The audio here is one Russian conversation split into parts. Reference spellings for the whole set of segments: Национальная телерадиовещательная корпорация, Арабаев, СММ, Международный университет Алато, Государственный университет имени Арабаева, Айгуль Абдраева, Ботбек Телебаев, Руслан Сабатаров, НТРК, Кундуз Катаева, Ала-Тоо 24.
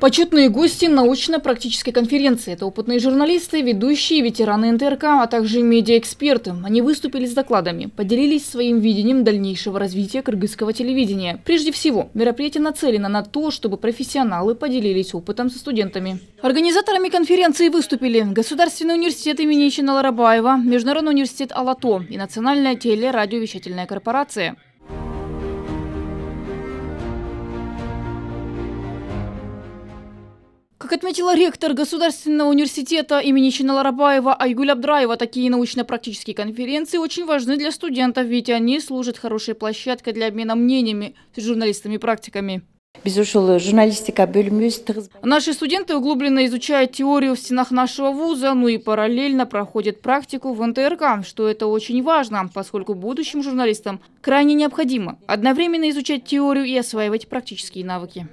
Почетные гости научно-практической конференции – это опытные журналисты, ведущие, ветераны НТРК, а также медиаэксперты. Они выступили с докладами, поделились своим видением дальнейшего развития кыргызского телевидения. Прежде всего, мероприятие нацелено на то, чтобы профессионалы поделились опытом со студентами. Организаторами конференции выступили Государственный университет имени Арабаева, Международный университет Алато и Национальная телерадиовещательная корпорация. Как отметила ректор Государственного университета имени Арабаева Айгуль Абдраева, такие научно-практические конференции очень важны для студентов, ведь они служат хорошей площадкой для обмена мнениями с журналистами-практиками. Наши студенты углубленно изучают теорию в стенах нашего вуза, ну и параллельно проходят практику в НТРК, что это очень важно, поскольку будущим журналистам крайне необходимо одновременно изучать теорию и осваивать практические навыки.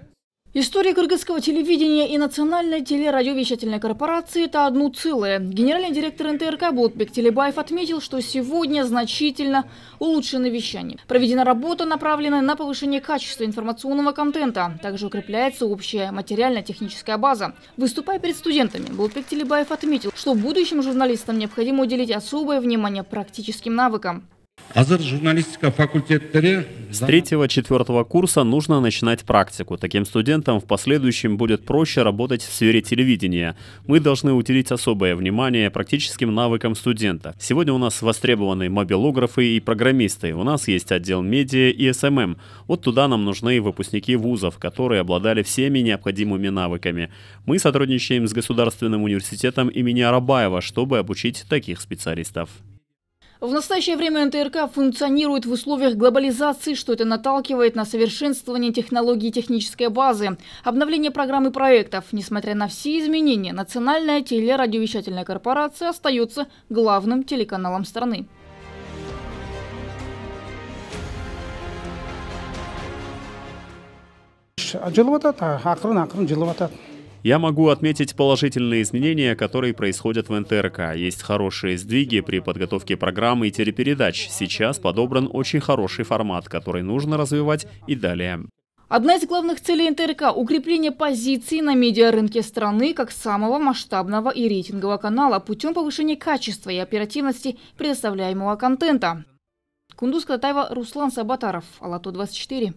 История кыргызского телевидения и Национальной телерадиовещательной корпорации – это одно целое. Генеральный директор НТРК Ботбек Телебаев отметил, что сегодня значительно улучшено вещание. Проведена работа, направленная на повышение качества информационного контента. Также укрепляется общая материально-техническая база. Выступая перед студентами, Ботбек Телебаев отметил, что будущим журналистам необходимо уделить особое внимание практическим навыкам. С 3-4 курса нужно начинать практику. Таким студентам в последующем будет проще работать в сфере телевидения. Мы должны уделить особое внимание практическим навыкам студента. Сегодня у нас востребованы мобилографы и программисты. У нас есть отдел медиа и СММ. Вот туда нам нужны выпускники вузов, которые обладали всеми необходимыми навыками. Мы сотрудничаем с Государственным университетом имени Арабаева, чтобы обучить таких специалистов. В настоящее время НТРК функционирует в условиях глобализации, что это наталкивает на совершенствование технологий и технической базы, обновление программ и проектов. Несмотря на все изменения, Национальная телерадиовещательная корпорация остается главным телеканалом страны. Я могу отметить положительные изменения, которые происходят в НТРК. Есть хорошие сдвиги при подготовке программы и телепередач. Сейчас подобран очень хороший формат, который нужно развивать и далее. Одна из главных целей НТРК – укрепление позиций на медиарынке страны как самого масштабного и рейтингового канала путем повышения качества и оперативности предоставляемого контента. Кундуз Катаева, Руслан Сабатаров, Алато 24.